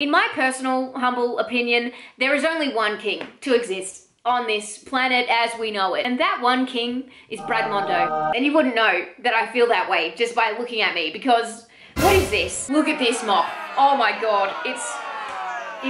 In my personal, humble opinion, there is only one king to exist on this planet as we know it. And that one king is Brad Mondo. And you wouldn't know that I feel that way just by looking at me, because what is this? Look at this mop. Oh my God, it's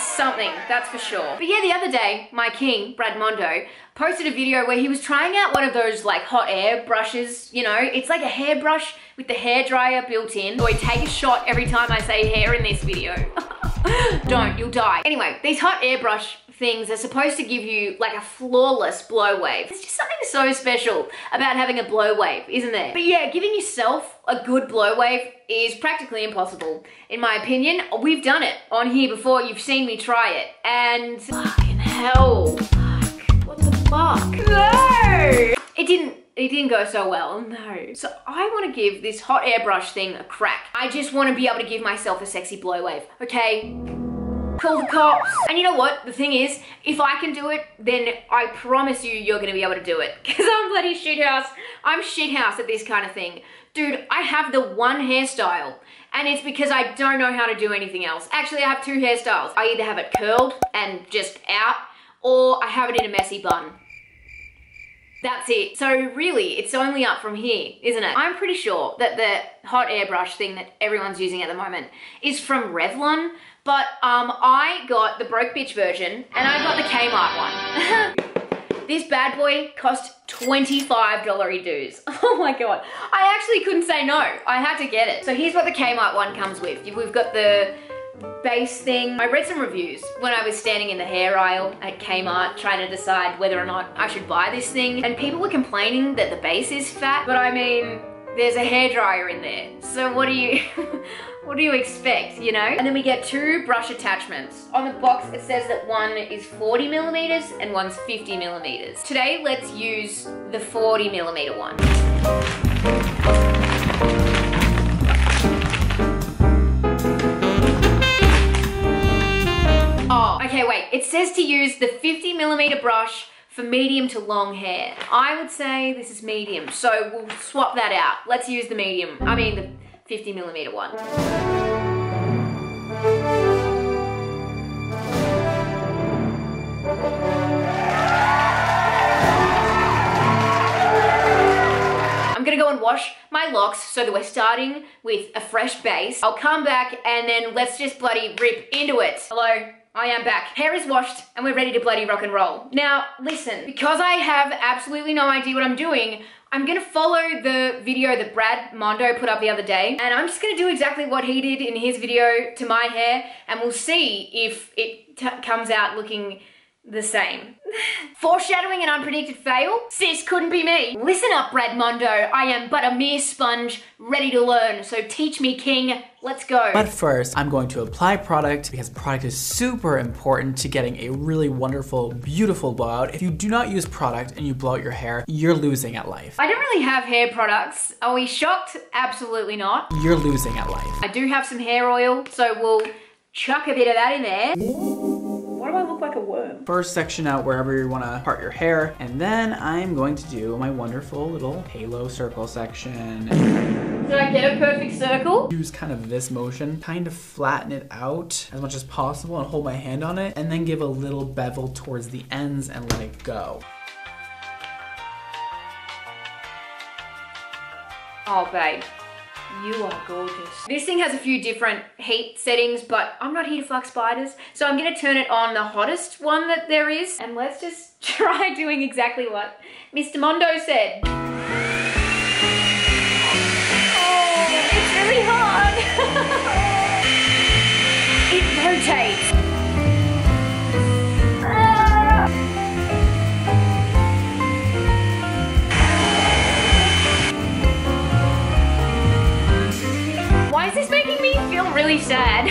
something, that's for sure. But yeah, the other day, my king, Brad Mondo, posted a video where he was trying out one of those like hot air brushes, you know? It's like a hairbrush with the hairdryer built in. So I take a shot every time I say hair in this video. Don't, you'll die. Anyway, these hot airbrush things are supposed to give you like a flawless blow wave. There's just something so special about having a blow wave, isn't there? But yeah, giving yourself a good blow wave is practically impossible. In my opinion, we've done it on here before. You've seen me try it and fucking hell. Fuck. What the fuck? No! It didn't go so well, no. So I wanna give this hot airbrush thing a crack. I just wanna be able to give myself a sexy blow wave, okay? Call the cops. And you know what? The thing is, if I can do it, then I promise you, you're gonna be able to do it. Cause I'm bloody shithouse. I'm shithouse at this kind of thing. Dude, I have the one hairstyle and it's because I don't know how to do anything else. Actually, I have two hairstyles. I either have it curled and just out, or I have it in a messy bun. That's it. So really, it's only up from here, isn't it? I'm pretty sure that the hot airbrush thing that everyone's using at the moment is from Revlon, but I got the broke bitch version and I got the Kmart one. This bad boy cost $25 dues. Oh my God. I actually couldn't say no. I had to get it. So here's what the Kmart one comes with. We've got the base thing. I read some reviews when I was standing in the hair aisle at Kmart trying to decide whether or not I should buy this thing, and people were complaining that the base is fat, but I mean, there's a hairdryer in there. So what do you, what do you expect, you know? And then we get two brush attachments. On the box, it says that one is 40mm and one's 50mm. Today, let's use the 40mm one. Okay, wait, it says to use the 50mm brush for medium to long hair. I would say this is medium, so we'll swap that out. Let's use the medium, I mean the 50mm one. I'm gonna go and wash my locks so that we're starting with a fresh base. I'll come back and then let's just bloody rip into it. Hello? I am back. Hair is washed and we're ready to bloody rock and roll. Now, listen, because I have absolutely no idea what I'm doing, I'm gonna follow the video that Brad Mondo put up the other day, and I'm just gonna do exactly what he did in his video to my hair, and we'll see if it comes out looking the same. Foreshadowing an unpredicted fail? Sis, couldn't be me. Listen up, Brad Mondo. I am but a mere sponge ready to learn, so teach me, king. Let's go. But first, I'm going to apply product because product is super important to getting a really wonderful, beautiful blowout. If you do not use product and you blow out your hair, you're losing at life. I don't really have hair products. Are we shocked? Absolutely not. You're losing at life. I do have some hair oil, so we'll chuck a bit of that in there. I look like a worm. First, section out wherever you want to part your hair, and then I'm going to do my wonderful little halo circle section. Did I get a perfect circle? Use kind of this motion, kind of flatten it out as much as possible and hold my hand on it, and then give a little bevel towards the ends and let it go. Oh, babe. You are gorgeous. This thing has a few different heat settings, but I'm not here to fuck spiders, so I'm gonna turn it on the hottest one that there is, and let's just try doing exactly what Mr. Mondo said. Oh, it's really hard. It rotates. This is making me feel really sad.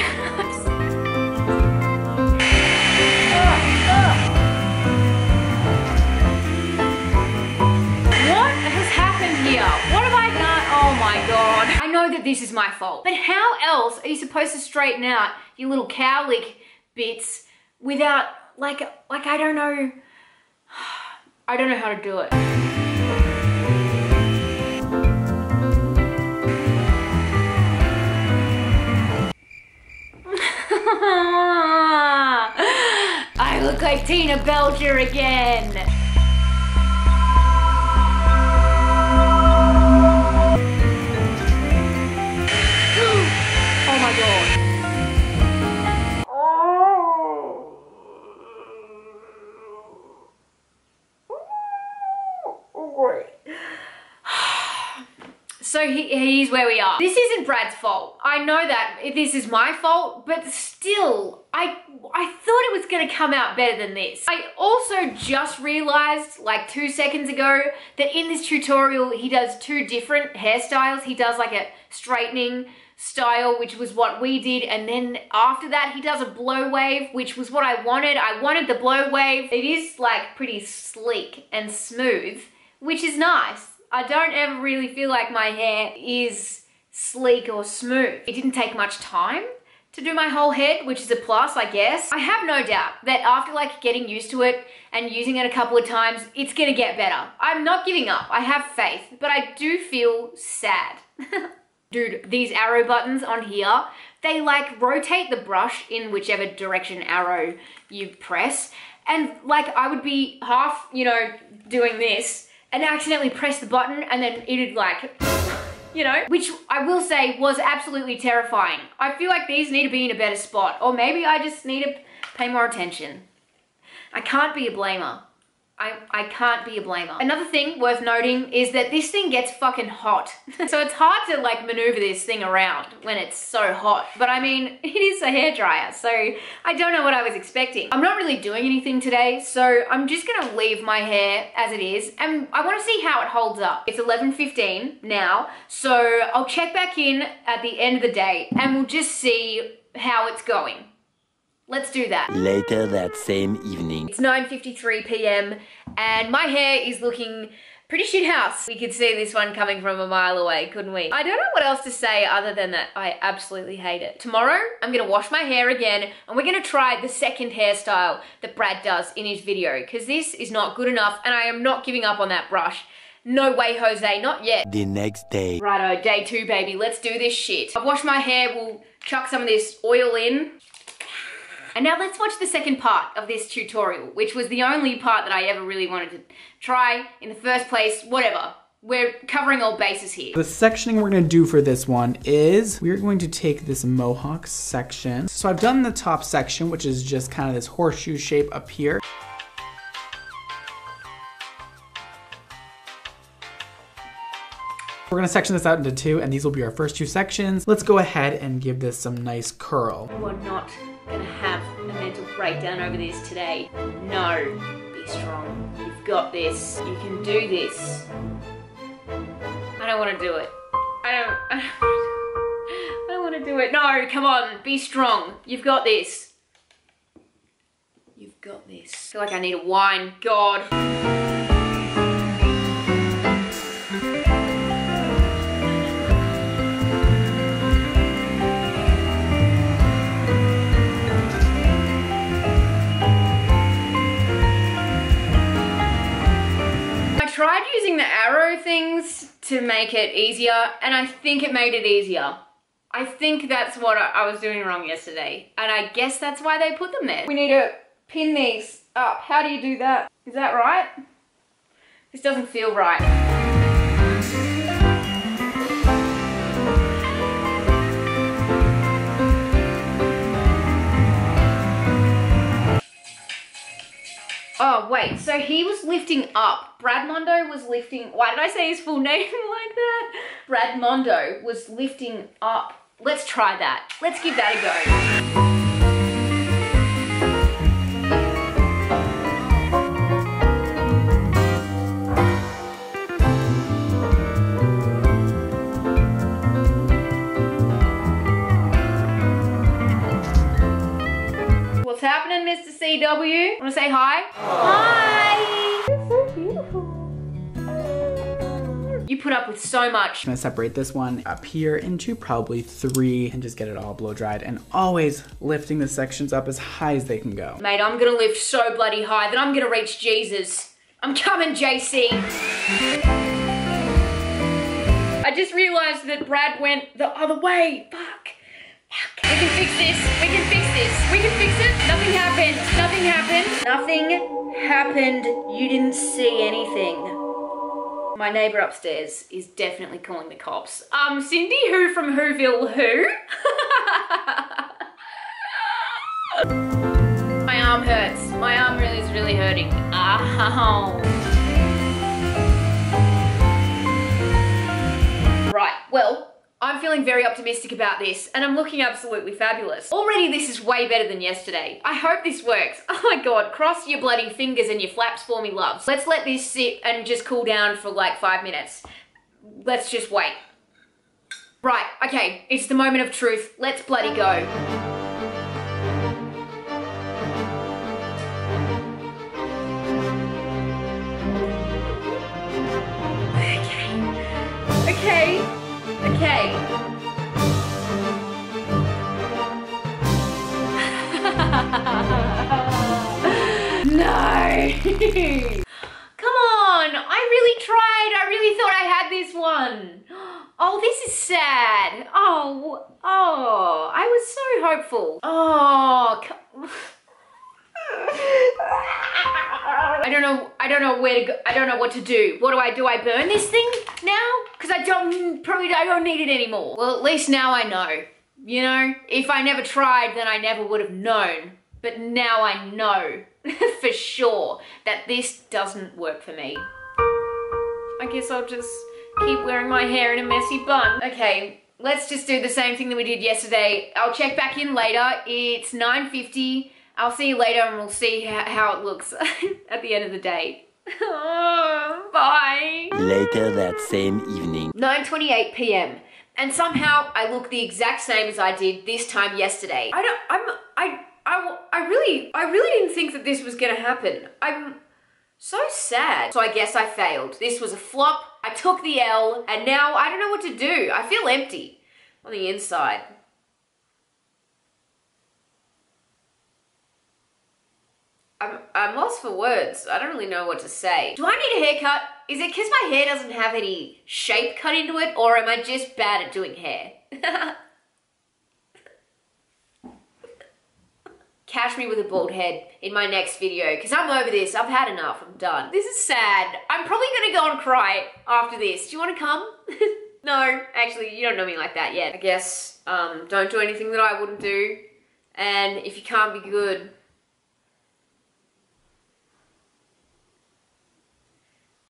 What has happened here? What have I done? Oh my God. I know that this is my fault, but how else are you supposed to straighten out your little cowlick bits without, like I don't know how to do it. look like Tina Belcher again. Oh my God. So he's where we are. This isn't Brad's fault. I know that this is my fault, but still, I thought it was gonna come out better than this. I also just realized like 2 seconds ago that in this tutorial, he does two different hairstyles. He does like a straightening style, which was what we did, and then after that he does a blow wave, which was what I wanted. I wanted the blow wave. It is like pretty sleek and smooth, which is nice. I don't ever really feel like my hair is sleek or smooth. It didn't take much time to do my whole head, which is a plus, I guess. I have no doubt that after like getting used to it and using it a couple of times, it's gonna get better. I'm not giving up. I have faith, but I do feel sad. Dude, these arrow buttons on here, they like rotate the brush in whichever direction arrow you press. And like I would be half, you know, doing this and accidentally press the button and then it'd like, you know, which I will say was absolutely terrifying. I feel like these need to be in a better spot, or maybe I just need to pay more attention. I can't be a blamer. I can't be a blamer. Another thing worth noting is that this thing gets fucking hot. So it's hard to like maneuver this thing around when it's so hot. But I mean, it is a hairdryer, so I don't know what I was expecting. I'm not really doing anything today, so I'm just gonna leave my hair as it is, and I wanna see how it holds up. It's 11:15 now, so I'll check back in at the end of the day and we'll just see how it's going. Let's do that. Later that same evening. It's 9:53 p.m. and my hair is looking pretty shit house. We could see this one coming from a mile away, couldn't we? I don't know what else to say other than that I absolutely hate it. Tomorrow, I'm gonna wash my hair again and we're gonna try the second hairstyle that Brad does in his video, because this is not good enough and I am not giving up on that brush. No way, Jose, not yet. The next day. Righto, day 2, baby. Let's do this shit. I've washed my hair, we'll chuck some of this oil in. And now let's watch the second part of this tutorial, which was the only part that I ever really wanted to try in the first place. Whatever. We're covering all bases here. The sectioning we're gonna do for this one is, we're going to take this mohawk section. So I've done the top section, which is just kind of this horseshoe shape up here. We're gonna section this out into 2, and these will be our first 2 sections. Let's go ahead and give this some nice curl. You are not gonna have a mental breakdown over this today. No, be strong. You've got this. You can do this. I don't wanna do it. I don't wanna do it. No, come on, be strong. You've got this. You've got this. I feel like I need a wine, God. I tried using the arrow things to make it easier, and I think it made it easier. I think that's what I was doing wrong yesterday, and I guess that's why they put them there. We need to pin these up. How do you do that? Is that right? This doesn't feel right. Oh wait, so he was lifting up. Brad Mondo was lifting, why did I say his full name like that? Brad Mondo was lifting up. Let's try that. Let's give that a go. What's happening, Mr. CW? Wanna say hi? Aww. Hi! You're so beautiful. You put up with so much. I'm gonna separate this one up here into probably 3 and just get it all blow dried, and always lifting the sections up as high as they can go. Mate, I'm gonna lift so bloody high that I'm gonna reach Jesus. I'm coming, JC. I just realized that Brad went the other way. Fuck. We can fix this. We can fix this. We can fix it. Nothing Nothing happened. Nothing happened. Nothing happened. You didn't see anything. My neighbour upstairs is definitely calling the cops. Cindy, who from Whoville who? My arm hurts. My arm really is really hurting. Ow. Right, well, I'm feeling very optimistic about this and I'm looking absolutely fabulous. Already this is way better than yesterday. I hope this works. Oh my God, cross your bloody fingers and your flaps for me, loves. Let's let this sit and just cool down for like 5 minutes. Let's just wait. Right, okay, it's the moment of truth. Let's bloody go. Okay. Okay. Okay. No. Come on. I really tried. I really thought I had this one. Oh, this is sad. Oh, I was so hopeful. Oh. I don't know where to go. I don't know what to do. What do? I burn this thing now? Because I don't need it anymore. Well, at least now I know. You know, if I never tried, then I never would have known. But now I know for sure that this doesn't work for me. I guess I'll just keep wearing my hair in a messy bun. Okay, let's just do the same thing that we did yesterday. I'll check back in later. It's 9:50. I'll see you later and we'll see how it looks at the end of the day. Oh, bye. Later that same evening. 9:28 p.m. And somehow I look the exact same as I did this time yesterday. I really didn't think that this was gonna happen. I'm so sad. So I guess I failed. This was a flop. I took the L and now I don't know what to do. I feel empty on the inside. I'm lost for words. I don't really know what to say. Do I need a haircut? Is it because my hair doesn't have any shape cut into it, or am I just bad at doing hair? Catch me with a bald head in my next video, because I'm over this. I've had enough. I'm done. This is sad. I'm probably going to go and cry after this. Do you want to come? No, actually, you don't know me like that yet. I guess don't do anything that I wouldn't do, and if you can't be good,